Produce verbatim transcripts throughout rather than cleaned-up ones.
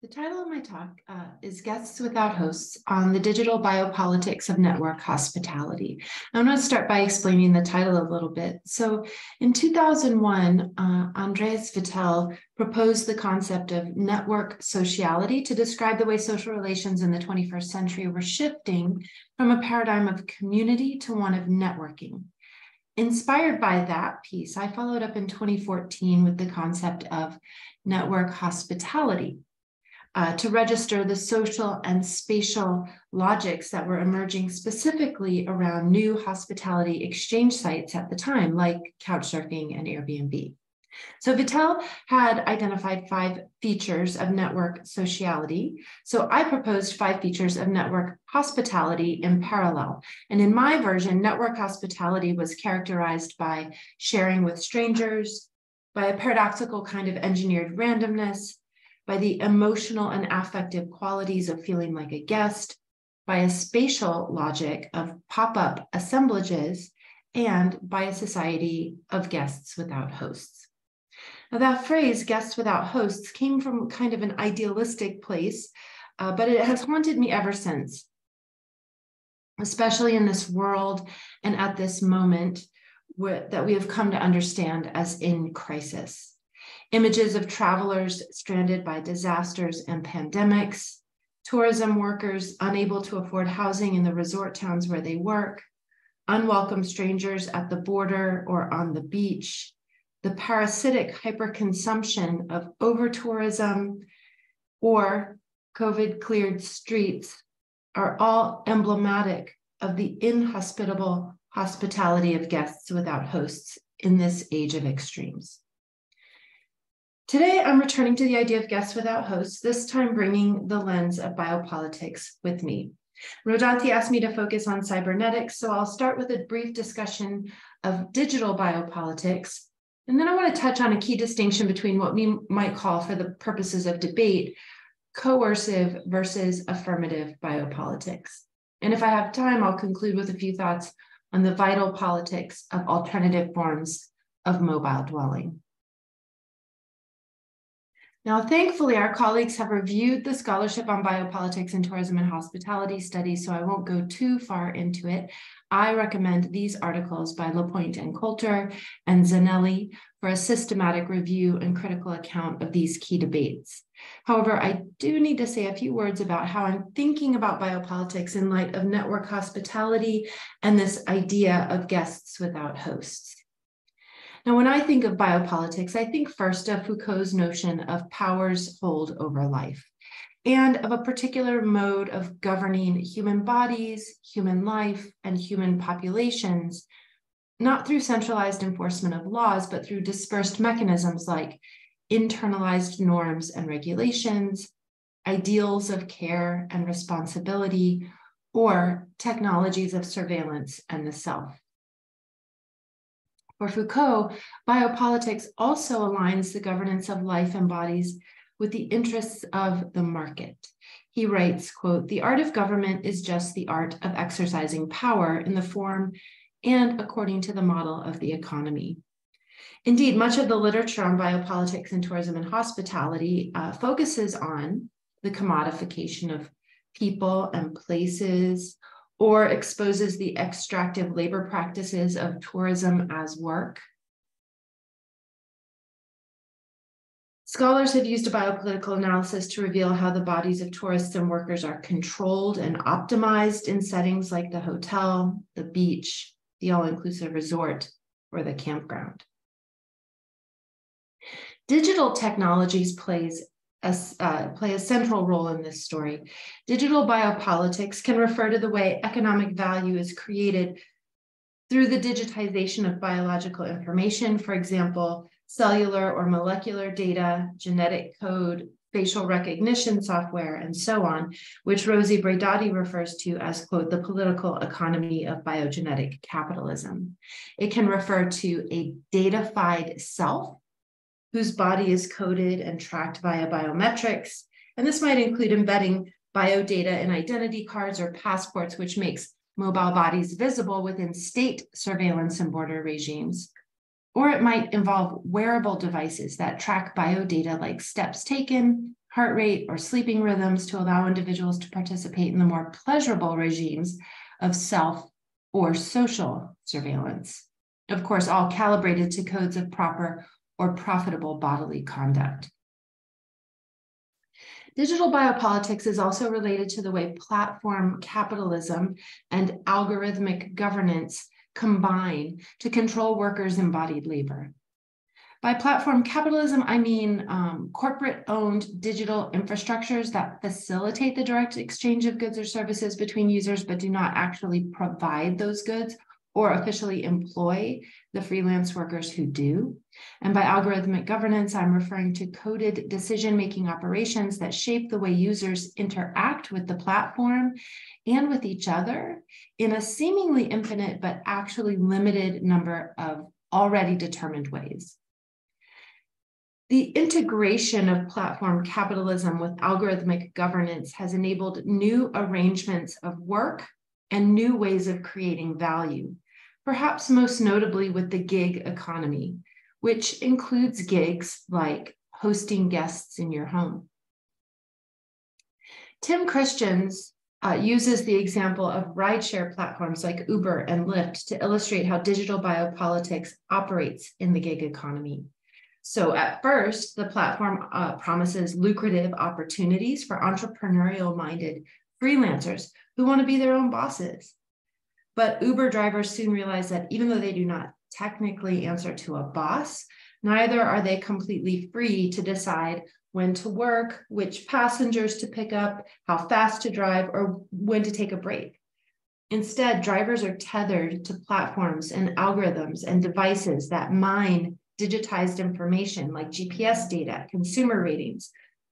The title of my talk uh, is Guests Without Hosts on the Digital Biopolitics of Network Hospitality. I want to start by explaining the title a little bit. So in two thousand one, uh, Andreas Vitel proposed the concept of network sociality to describe the way social relations in the twenty-first century were shifting from a paradigm of community to one of networking. Inspired by that piece, I followed up in twenty fourteen with the concept of network hospitality. Uh, to register the social and spatial logics that were emerging specifically around new hospitality exchange sites at the time, like Couchsurfing and Airbnb. So Vitel had identified five features of network sociality. So I proposed five features of network hospitality in parallel. And in my version, network hospitality was characterized by sharing with strangers, by a paradoxical kind of engineered randomness, by the emotional and affective qualities of feeling like a guest, by a spatial logic of pop-up assemblages, and by a society of guests without hosts. Now that phrase, guests without hosts, came from kind of an idealistic place, uh, but it has haunted me ever since, especially in this world and at this moment where, that we have come to understand as in crisis. Images of travelers stranded by disasters and pandemics, tourism workers unable to afford housing in the resort towns where they work, unwelcome strangers at the border or on the beach, the parasitic hyperconsumption of over-tourism or COVID-cleared streets are all emblematic of the inhospitable hospitality of guests without hosts in this age of extremes. Today, I'm returning to the idea of guests without hosts, this time bringing the lens of biopolitics with me. Rodati asked me to focus on cybernetics, so I'll start with a brief discussion of digital biopolitics, and then I want to touch on a key distinction between what we might call, for the purposes of debate, coercive versus affirmative biopolitics. And if I have time, I'll conclude with a few thoughts on the vital politics of alternative forms of mobile dwelling. Now, thankfully, our colleagues have reviewed the scholarship on biopolitics and tourism and hospitality studies, so I won't go too far into it. I recommend these articles by Lapointe and Coulter and Zanelli for a systematic review and critical account of these key debates. However, I do need to say a few words about how I'm thinking about biopolitics in light of network hospitality and this idea of guests without hosts. Now, when I think of biopolitics, I think first of Foucault's notion of power's hold over life and of a particular mode of governing human bodies, human life, and human populations, not through centralized enforcement of laws, but through dispersed mechanisms like internalized norms and regulations, ideals of care and responsibility, or technologies of surveillance and the self. For Foucault, biopolitics also aligns the governance of life and bodies with the interests of the market. He writes, quote, "The art of government is just the art of exercising power in the form and according to the model of the economy." Indeed, much of the literature on biopolitics and tourism and hospitality uh, focuses on the commodification of people and places, or exposes the extractive labor practices of tourism as work. Scholars have used a biopolitical analysis to reveal how the bodies of tourists and workers are controlled and optimized in settings like the hotel, the beach, the all-inclusive resort, or the campground. Digital technologies plays As, uh, play a central role in this story. Digital biopolitics can refer to the way economic value is created through the digitization of biological information, for example, cellular or molecular data, genetic code, facial recognition software, and so on, which Rosie Braidotti refers to as, quote, "the political economy of biogenetic capitalism." It can refer to a datafied self, whose body is coded and tracked via biometrics. And this might include embedding biodata in identity cards or passports, which makes mobile bodies visible within state surveillance and border regimes. Or it might involve wearable devices that track biodata like steps taken, heart rate, or sleeping rhythms to allow individuals to participate in the more pleasurable regimes of self or social surveillance. Of course, all calibrated to codes of proper or profitable bodily conduct. Digital biopolitics is also related to the way platform capitalism and algorithmic governance combine to control workers' embodied labor. By platform capitalism, I mean um, corporate-owned digital infrastructures that facilitate the direct exchange of goods or services between users, but do not actually provide those goods or officially employ the freelance workers who do. And by algorithmic governance, I'm referring to coded decision-making operations that shape the way users interact with the platform and with each other in a seemingly infinite but actually limited number of already determined ways. The integration of platform capitalism with algorithmic governance has enabled new arrangements of work and new ways of creating value, perhaps most notably with the gig economy, which includes gigs like hosting guests in your home. Tim Christians uh, uses the example of rideshare platforms like Uber and Lyft to illustrate how digital biopolitics operates in the gig economy. So at first, the platform uh, promises lucrative opportunities for entrepreneurial-minded freelancers who want to be their own bosses. But Uber drivers soon realize that even though they do not technically answer to a boss, neither are they completely free to decide when to work, which passengers to pick up, how fast to drive, or when to take a break. Instead, drivers are tethered to platforms and algorithms and devices that mine digitized information like G P S data, consumer ratings,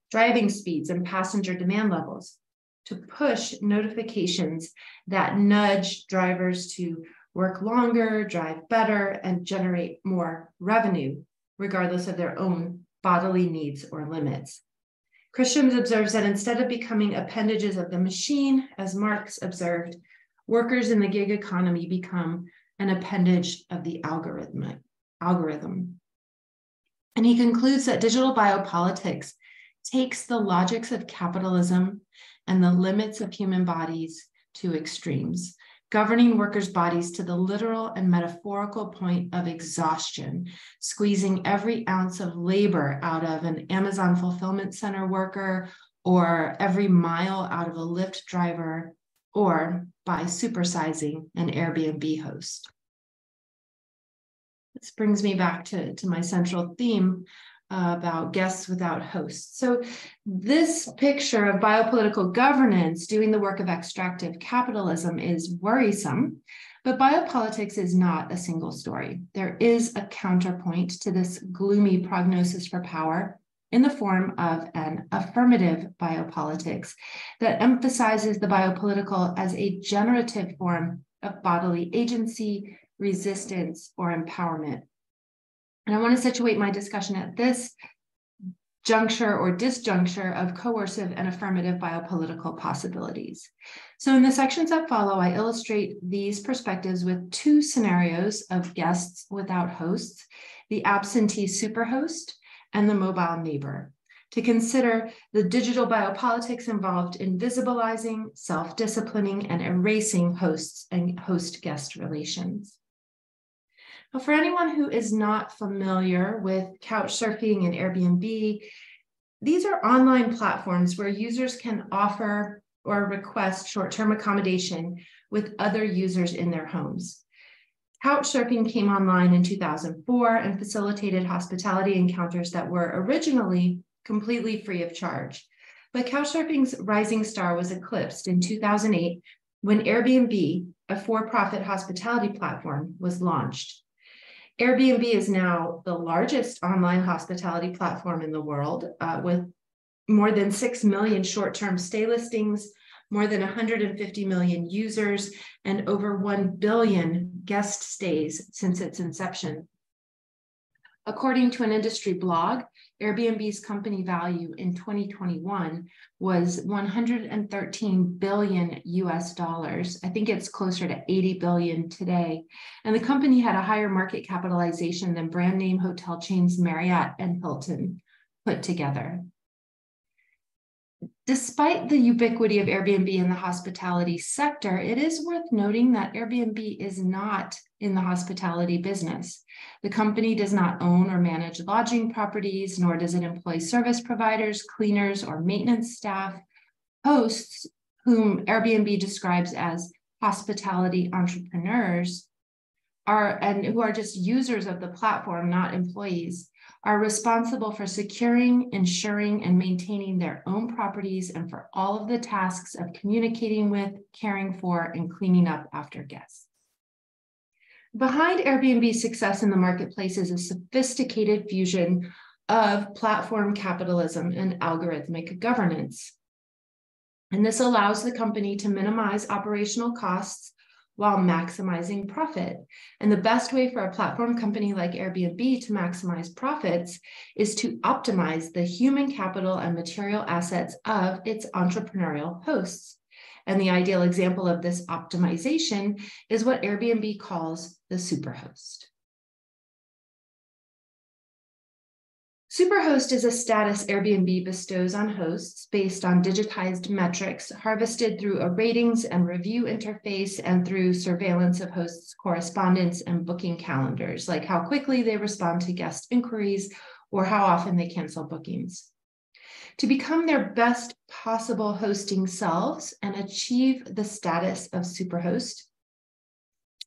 driving speeds, and passenger demand levels to push notifications that nudge drivers to work longer, drive better, and generate more revenue, regardless of their own bodily needs or limits. Christians observes that instead of becoming appendages of the machine, as Marx observed, workers in the gig economy become an appendage of the algorithmic. algorithm. And he concludes that digital biopolitics takes the logics of capitalism and the limits of human bodies to extremes, governing workers' bodies to the literal and metaphorical point of exhaustion, squeezing every ounce of labor out of an Amazon Fulfillment Center worker or every mile out of a Lyft driver or by supersizing an Airbnb host. This brings me back to, to my central theme uh, about guests without hosts. So this picture of biopolitical governance doing the work of extractive capitalism is worrisome, but biopolitics is not a single story. There is a counterpoint to this gloomy prognosis for power in the form of an affirmative biopolitics that emphasizes the biopolitical as a generative form of bodily agency, resistance, or empowerment. And I want to situate my discussion at this juncture or disjuncture of coercive and affirmative biopolitical possibilities. So in the sections that follow, I illustrate these perspectives with two scenarios of guests without hosts, the absentee superhost and the mobile neighbor, to consider the digital biopolitics involved in visibilizing, self-disciplining, and erasing hosts and host-guest relations. Now, for anyone who is not familiar with Couchsurfing and Airbnb, these are online platforms where users can offer or request short-term accommodation with other users in their homes. Couchsurfing came online in two thousand four and facilitated hospitality encounters that were originally completely free of charge. But Couchsurfing's rising star was eclipsed in two thousand eight when Airbnb, a for-profit hospitality platform, was launched. Airbnb is now the largest online hospitality platform in the world, uh, with more than six million short-term stay listings, more than one hundred fifty million users, and over one billion guest stays since its inception. According to an industry blog, Airbnb's company value in twenty twenty-one was one hundred thirteen billion U S dollars. I think it's closer to eighty billion today. And the company had a higher market capitalization than brand name hotel chains Marriott and Hilton put together. Despite the ubiquity of Airbnb in the hospitality sector, it is worth noting that Airbnb is not in the hospitality business. The company does not own or manage lodging properties, nor does it employ service providers, cleaners, or maintenance staff. Hosts, whom Airbnb describes as hospitality entrepreneurs, are and who are just users of the platform, not employees, are responsible for securing, ensuring, and maintaining their own properties and for all of the tasks of communicating with, caring for, and cleaning up after guests. Behind Airbnb's success in the marketplace is a sophisticated fusion of platform capitalism and algorithmic governance. And this allows the company to minimize operational costs while maximizing profit. And the best way for a platform company like Airbnb to maximize profits is to optimize the human capital and material assets of its entrepreneurial hosts. And the ideal example of this optimization is what Airbnb calls the superhost. Superhost is a status Airbnb bestows on hosts based on digitized metrics harvested through a ratings and review interface and through surveillance of hosts' correspondence and booking calendars, like how quickly they respond to guest inquiries or how often they cancel bookings. To become their best possible hosting selves and achieve the status of superhost,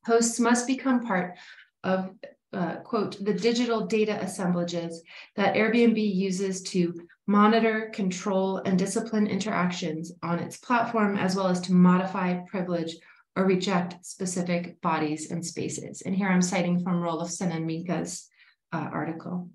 hosts must become part of Uh, quote, the digital data assemblages that Airbnb uses to monitor, control, and discipline interactions on its platform, as well as to modify, privilege, or reject specific bodies and spaces. And here I'm citing from Roelofsen and Minca's uh, article.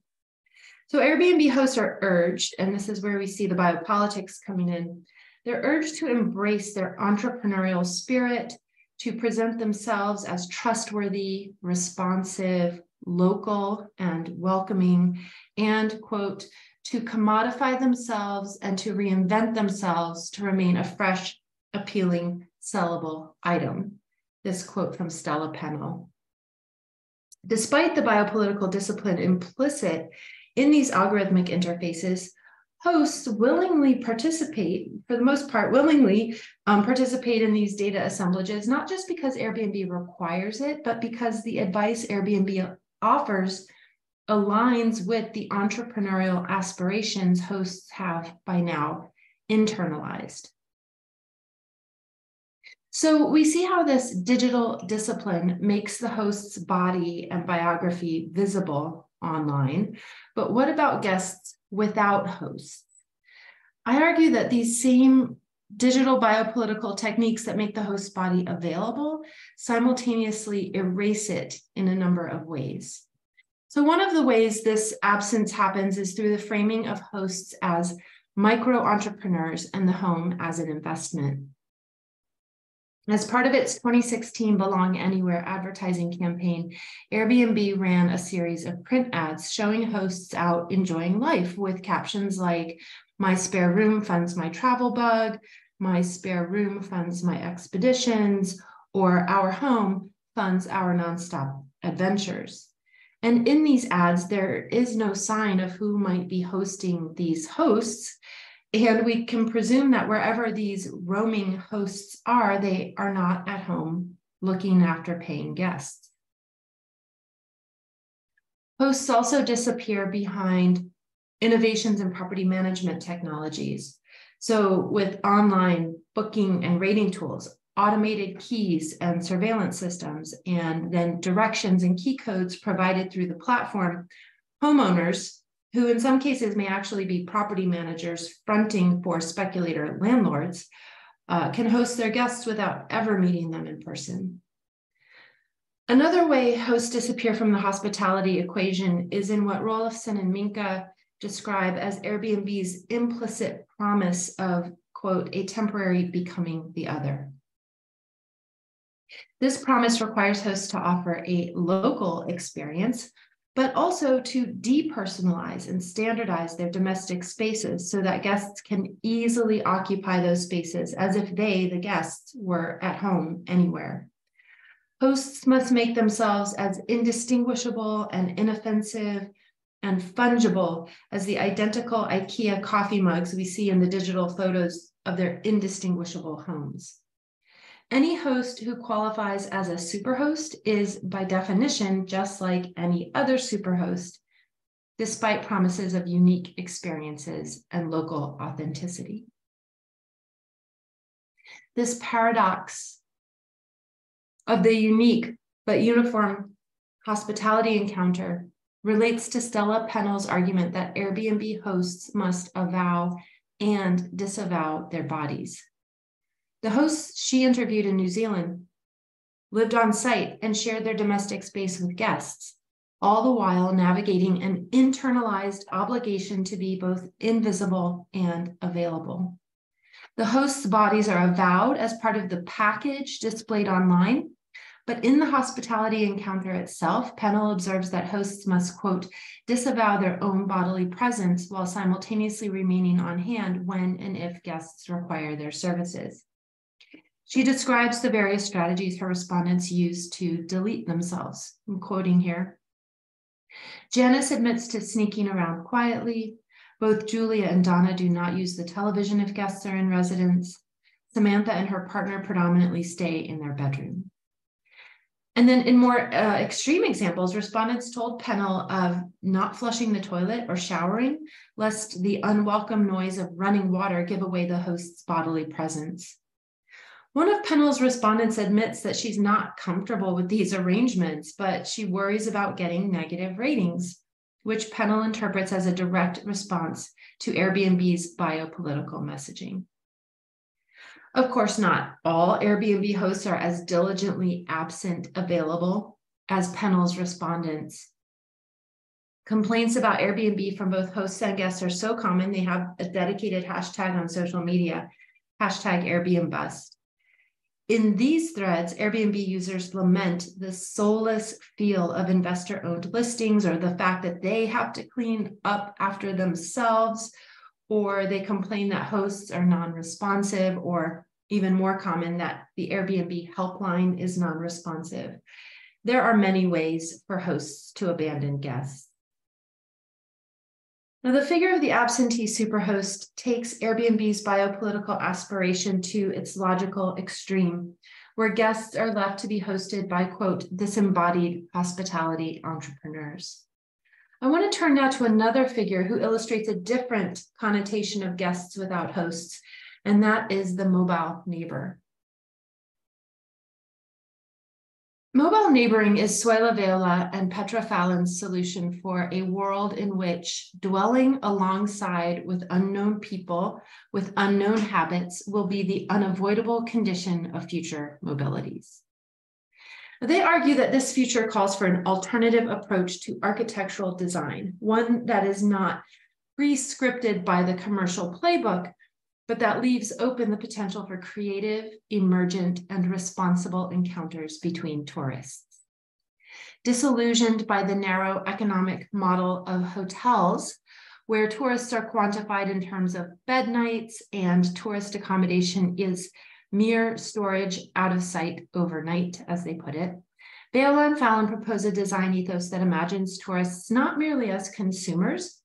So Airbnb hosts are urged, and this is where we see the biopolitics coming in, they're urged to embrace their entrepreneurial spirit, to present themselves as trustworthy, responsive, local, and welcoming, and, quote, to commodify themselves and to reinvent themselves to remain a fresh, appealing, sellable item. This quote from Stella Pennell. Despite the biopolitical discipline implicit in these algorithmic interfaces, hosts willingly participate, for the most part, willingly um, participate in these data assemblages, not just because Airbnb requires it, but because the advice Airbnb offers aligns with the entrepreneurial aspirations hosts have by now internalized. So we see how this digital discipline makes the host's body and biography visible online, but what about guests without hosts? I argue that these same digital biopolitical techniques that make the host body available simultaneously erase it in a number of ways. So one of the ways this absence happens is through the framing of hosts as micro-entrepreneurs and the home as an investment. As part of its twenty sixteen Belong Anywhere advertising campaign, Airbnb ran a series of print ads showing hosts out enjoying life with captions like, "My spare room funds my travel bug," "My spare room funds my expeditions," or "Our home funds our nonstop adventures." And in these ads, there is no sign of who might be hosting these hosts. And we can presume that wherever these roaming hosts are, they are not at home looking after paying guests. Hosts also disappear behind innovations in property management technologies. So with online booking and rating tools, automated keys and surveillance systems, and then directions and key codes provided through the platform, homeowners, who in some cases may actually be property managers fronting for speculator landlords, uh, can host their guests without ever meeting them in person. Another way hosts disappear from the hospitality equation is in what Roelofsen and Minca describe as Airbnb's implicit promise of, quote, a temporary becoming the other. This promise requires hosts to offer a local experience, but also to depersonalize and standardize their domestic spaces so that guests can easily occupy those spaces as if they, the guests, were at home anywhere. Hosts must make themselves as indistinguishable and inoffensive and fungible as the identical IKEA coffee mugs we see in the digital photos of their indistinguishable homes. Any host who qualifies as a superhost is, by definition, just like any other superhost, despite promises of unique experiences and local authenticity. This paradox of the unique but uniform hospitality encounter relates to Stella Pennell's argument that Airbnb hosts must avow and disavow their bodies. The hosts she interviewed in New Zealand lived on site and shared their domestic space with guests, all the while navigating an internalized obligation to be both invisible and available. The hosts' bodies are avowed as part of the package displayed online, but in the hospitality encounter itself, Pennell observes that hosts must, quote, disavow their own bodily presence while simultaneously remaining on hand when and if guests require their services. She describes the various strategies her respondents use to delete themselves. I'm quoting here. Janice admits to sneaking around quietly. Both Julia and Donna do not use the television if guests are in residence. Samantha and her partner predominantly stay in their bedroom. And then in more uh, extreme examples, respondents told Pennell of not flushing the toilet or showering, lest the unwelcome noise of running water give away the host's bodily presence. One of Pennell's respondents admits that she's not comfortable with these arrangements, but she worries about getting negative ratings, which Pennell interprets as a direct response to Airbnb's biopolitical messaging. Of course, not all Airbnb hosts are as diligently absent available as Pennell's respondents. Complaints about Airbnb from both hosts and guests are so common, they have a dedicated hashtag on social media, hashtag Airbnb bust. In these threads, Airbnb users lament the soulless feel of investor-owned listings, or the fact that they have to clean up after themselves, or they complain that hosts are non-responsive, or even more common, that the Airbnb helpline is non-responsive. There are many ways for hosts to abandon guests. Now, the figure of the absentee superhost takes Airbnb's biopolitical aspiration to its logical extreme, where guests are left to be hosted by, quote, disembodied hospitality entrepreneurs. I want to turn now to another figure who illustrates a different connotation of guests without hosts, and that is the mobile neighbor. Mobile neighboring is Soila Veola and Petra Fallon's solution for a world in which dwelling alongside with unknown people with unknown habits will be the unavoidable condition of future mobilities. They argue that this future calls for an alternative approach to architectural design, one that is not pre-scripted by the commercial playbook, but that leaves open the potential for creative, emergent, and responsible encounters between tourists. Disillusioned by the narrow economic model of hotels, where tourists are quantified in terms of bed nights and tourist accommodation is mere storage out of sight overnight, as they put it, Vela and Fallon propose a design ethos that imagines tourists not merely as consumers,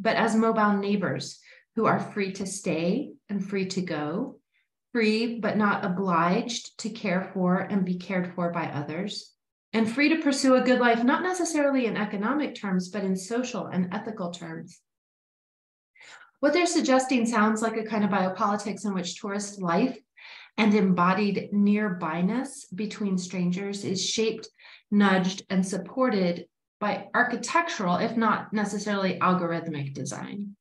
but as mobile neighbors who are free to stay and free to go, free but not obliged to care for and be cared for by others, and free to pursue a good life, not necessarily in economic terms, but in social and ethical terms. What they're suggesting sounds like a kind of biopolitics in which tourist life and embodied nearbyness between strangers is shaped, nudged, and supported by architectural, if not necessarily algorithmic design.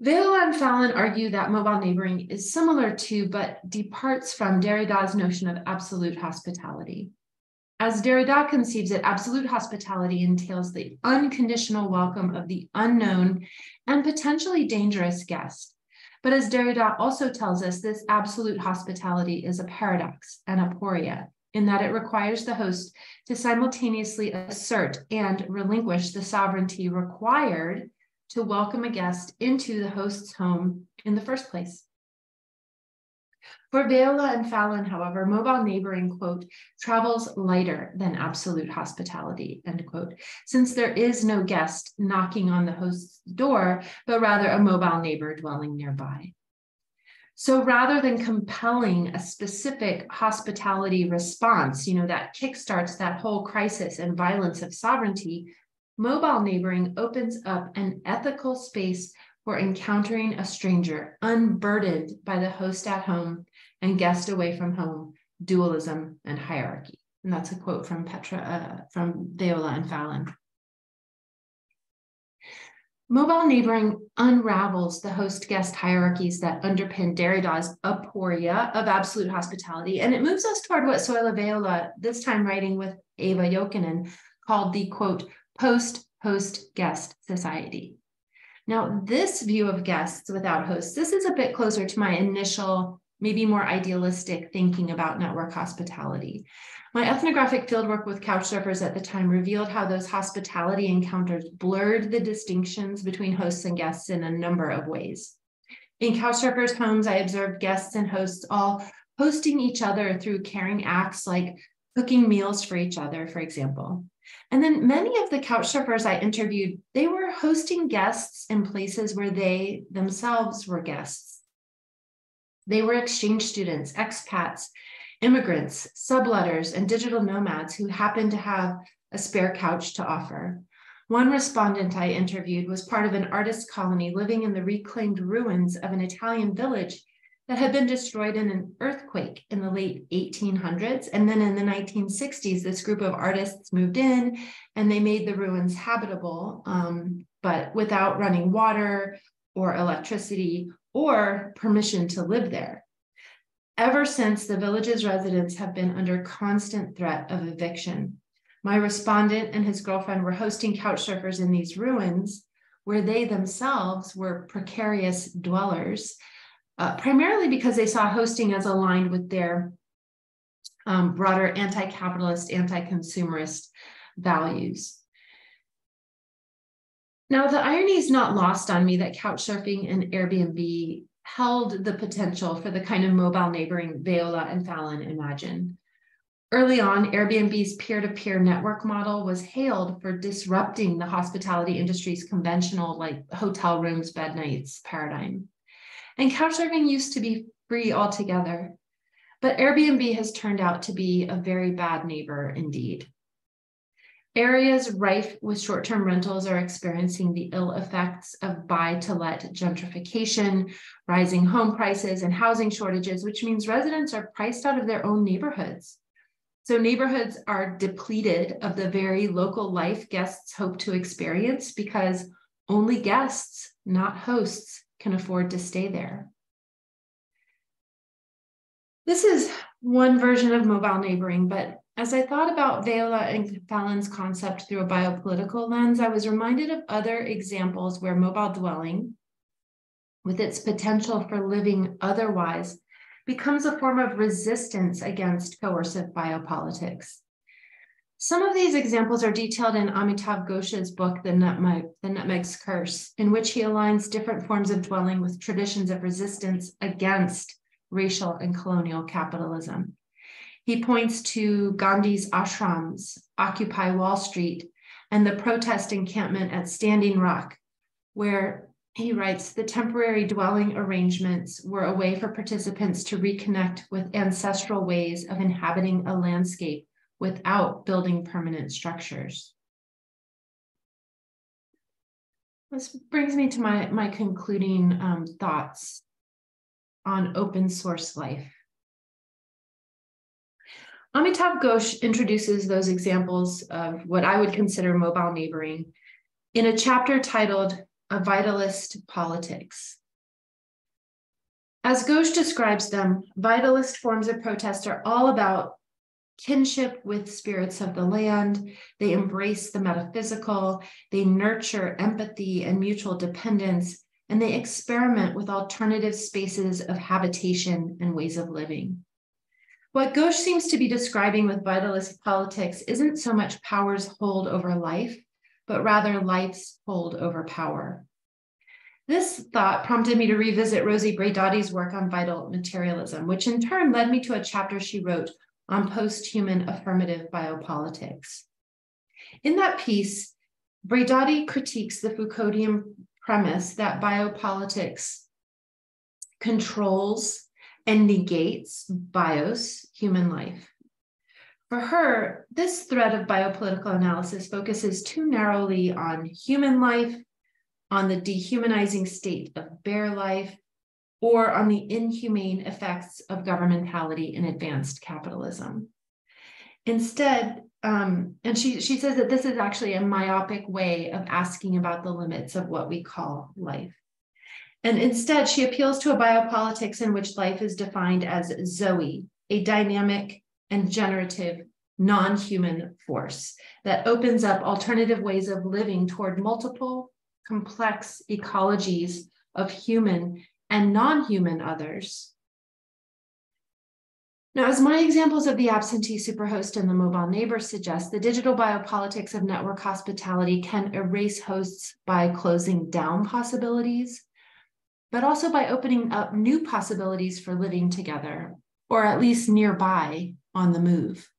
Vela and Fallon argue that mobile neighboring is similar to, but departs from, Derrida's notion of absolute hospitality. As Derrida conceives it, absolute hospitality entails the unconditional welcome of the unknown and potentially dangerous guest. But as Derrida also tells us, this absolute hospitality is a paradox, an aporia, in that it requires the host to simultaneously assert and relinquish the sovereignty required to welcome a guest into the host's home in the first place. For Veola and Fallon, however, mobile neighboring, quote, travels lighter than absolute hospitality, end quote, since there is no guest knocking on the host's door, but rather a mobile neighbor dwelling nearby. So rather than compelling a specific hospitality response, you know, that kickstarts that whole crisis and violence of sovereignty, mobile neighboring opens up an ethical space for encountering a stranger unburdened by the host at home and guest away from home, dualism and hierarchy. And that's a quote from Petra, uh, from Veola and Fallon. Mobile neighboring unravels the host-guest hierarchies that underpin Derrida's aporia of absolute hospitality, and it moves us toward what Soila Veola, this time writing with Ava Jokinen, called the, quote, post-host-guest society. Now, this view of guests without hosts, this is a bit closer to my initial, maybe more idealistic thinking about network hospitality. My ethnographic fieldwork with couchsurfers at the time revealed how those hospitality encounters blurred the distinctions between hosts and guests in a number of ways. In couchsurfers' homes, I observed guests and hosts all hosting each other through caring acts like cooking meals for each other, for example. And then many of the couchsurfers I interviewed, they were hosting guests in places where they themselves were guests. They were exchange students, expats, immigrants, subletters, and digital nomads who happened to have a spare couch to offer. One respondent I interviewed was part of an artist colony living in the reclaimed ruins of an Italian village that had been destroyed in an earthquake in the late eighteen hundreds. And then in the nineteen sixties, this group of artists moved in and they made the ruins habitable, um, but without running water or electricity or permission to live there. Ever since, the village's residents have been under constant threat of eviction. My respondent and his girlfriend were hosting couchsurfers in these ruins where they themselves were precarious dwellers, uh, primarily because they saw hosting as aligned with their um, broader anti-capitalist, anti-consumerist values. Now, the irony is not lost on me that couchsurfing and Airbnb held the potential for the kind of mobile neighboring Veola and Fallon imagine. Early on, Airbnb's peer-to-peer network model was hailed for disrupting the hospitality industry's conventional, like hotel rooms, bed nights paradigm. And couchsurfing used to be free altogether, but Airbnb has turned out to be a very bad neighbor indeed. Areas rife with short-term rentals are experiencing the ill effects of buy-to-let gentrification, rising home prices, and housing shortages, which means residents are priced out of their own neighborhoods. So neighborhoods are depleted of the very local life guests hope to experience because only guests, not hosts, can afford to stay there. This is one version of mobile neighboring, but as I thought about Veola and Fallon's concept through a biopolitical lens, I was reminded of other examples where mobile dwelling, with its potential for living otherwise, becomes a form of resistance against coercive biopolitics. Some of these examples are detailed in Amitav Ghosh's book, The Nutmeg's Curse, in which he aligns different forms of dwelling with traditions of resistance against racial and colonial capitalism. He points to Gandhi's ashrams, Occupy Wall Street, and the protest encampment at Standing Rock, where he writes, the temporary dwelling arrangements were a way for participants to reconnect with ancestral ways of inhabiting a landscape without building permanent structures. This brings me to my, my concluding um, thoughts on open source life. Amitav Ghosh introduces those examples of what I would consider mobile neighboring in a chapter titled A Vitalist Politics. As Ghosh describes them, vitalist forms of protest are all about kinship with spirits of the land. They embrace the metaphysical, they nurture empathy and mutual dependence, and they experiment with alternative spaces of habitation and ways of living. What Ghosh seems to be describing with vitalist politics isn't so much power's hold over life, but rather life's hold over power. This thought prompted me to revisit Rosie Braidotti's work on vital materialism, which in turn led me to a chapter she wrote on post-human affirmative biopolitics. In that piece, Braidotti critiques the Foucaultian premise that biopolitics controls and negates bios, human life. For her, this thread of biopolitical analysis focuses too narrowly on human life, on the dehumanizing state of bare life, or on the inhumane effects of governmentality in advanced capitalism. Instead, um, and she, she says that this is actually a myopic way of asking about the limits of what we call life. And instead, she appeals to a biopolitics in which life is defined as zoe, a dynamic and generative non-human force that opens up alternative ways of living toward multiple complex ecologies of human and non-human others. Now, as my examples of the absentee superhost and the mobile neighbor suggest, the digital biopolitics of network hospitality can erase hosts by closing down possibilities, but also by opening up new possibilities for living together, or at least nearby on the move.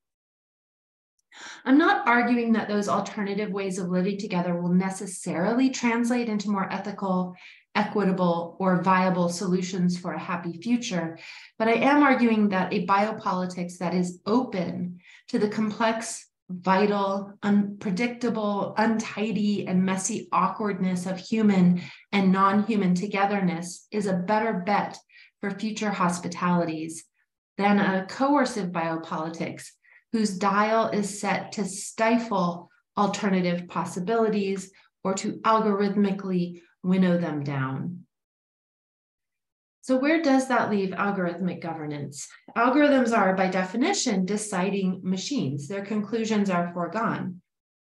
I'm not arguing that those alternative ways of living together will necessarily translate into more ethical, equitable, or viable solutions for a happy future, but I am arguing that a biopolitics that is open to the complex, vital, unpredictable, untidy, and messy awkwardness of human and non-human togetherness is a better bet for future hospitalities than a coercive biopolitics whose dial is set to stifle alternative possibilities or to algorithmically winnow them down. So where does that leave algorithmic governance? Algorithms are, by definition, deciding machines. Their conclusions are foregone.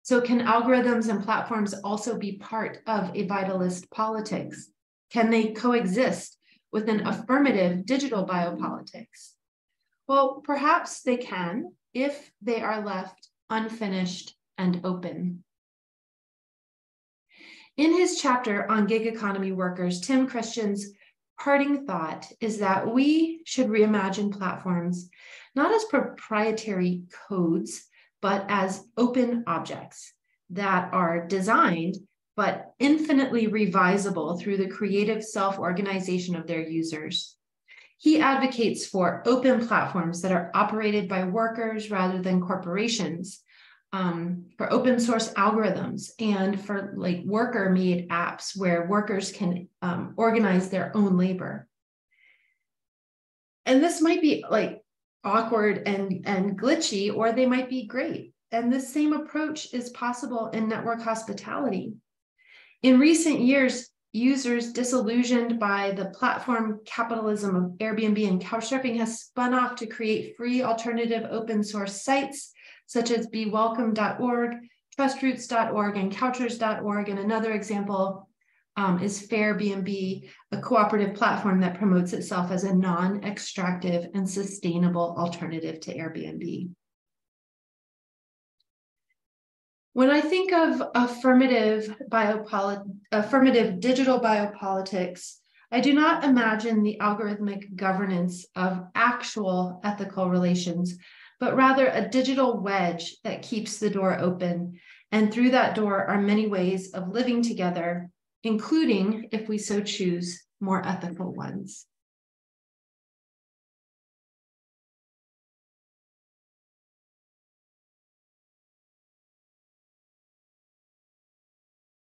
So can algorithms and platforms also be part of a vitalist politics? Can they coexist with an affirmative digital biopolitics? Well, perhaps they can, if they are left unfinished and open. In his chapter on gig economy workers, Tim Christians' parting thought is that we should reimagine platforms not as proprietary codes, but as open objects that are designed but infinitely revisable through the creative self-organization of their users. He advocates for open platforms that are operated by workers rather than corporations, um, for open source algorithms, and for like worker-made apps where workers can um, organize their own labor. And this might be like awkward and, and glitchy, or they might be great. And this same approach is possible in network hospitality. In recent years, users disillusioned by the platform capitalism of Airbnb and Couchsurfing has spun off to create free alternative open source sites such as Be Welcome dot org, Trustroots dot org, and Couchers dot org. And another example um, is Fairbnb, a cooperative platform that promotes itself as a non-extractive and sustainable alternative to Airbnb. When I think of affirmative biopolit- affirmative digital biopolitics, I do not imagine the algorithmic governance of actual ethical relations, but rather a digital wedge that keeps the door open. And through that door are many ways of living together, including, if we so choose, more ethical ones.